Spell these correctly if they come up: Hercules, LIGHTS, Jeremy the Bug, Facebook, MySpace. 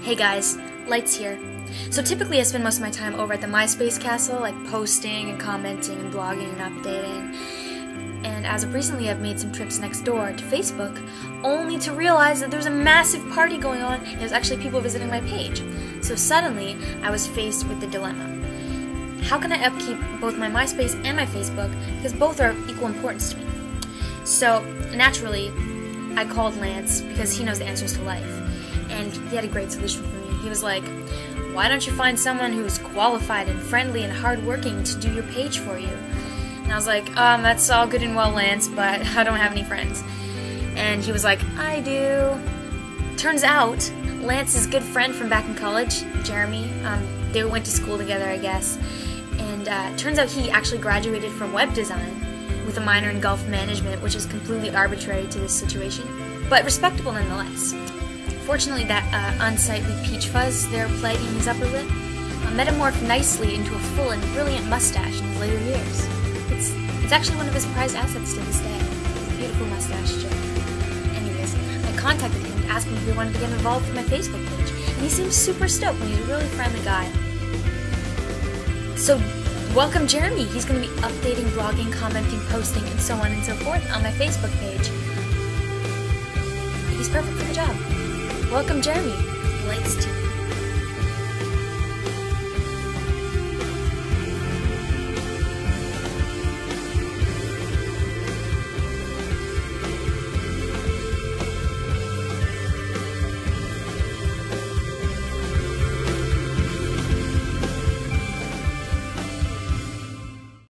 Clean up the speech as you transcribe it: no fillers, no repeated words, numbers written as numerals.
Hey guys, Lights here. So typically I spend most of my time over at the MySpace castle, like posting and commenting and blogging and updating. And as of recently I've made some trips next door to Facebook, only to realize that there was a massive party going on and there's actually people visiting my page. So suddenly I was faced with the dilemma. How can I upkeep both my MySpace and my Facebook, because both are of equal importance to me? So naturally, I called Lance because he knows the answers to life, and he had a great solution for me. He was like, why don't you find someone who's qualified and friendly and hardworking to do your page for you? And I was like, that's all good and well, Lance, but I don't have any friends. And he was like, I do. Turns out, Lance's good friend from back in college, Jeremy, they went to school together, I guess, and turns out he actually graduated from web design with a minor in golf management, which is completely arbitrary to this situation, but respectable nonetheless. Fortunately, that unsightly peach fuzz there plaguing his upper lip metamorphosed nicely into a full and brilliant mustache in his later years. It's actually one of his prized assets to this day. It's a beautiful mustache joke. Anyways, I contacted him to ask him if he wanted to get involved with my Facebook page, and he seems super stoked, and he's a really friendly guy. So welcome Jeremy, he's going to be updating, blogging, commenting, posting, and so on and so forth on my Facebook page. He's perfect for the job. Welcome Jeremy, Lights to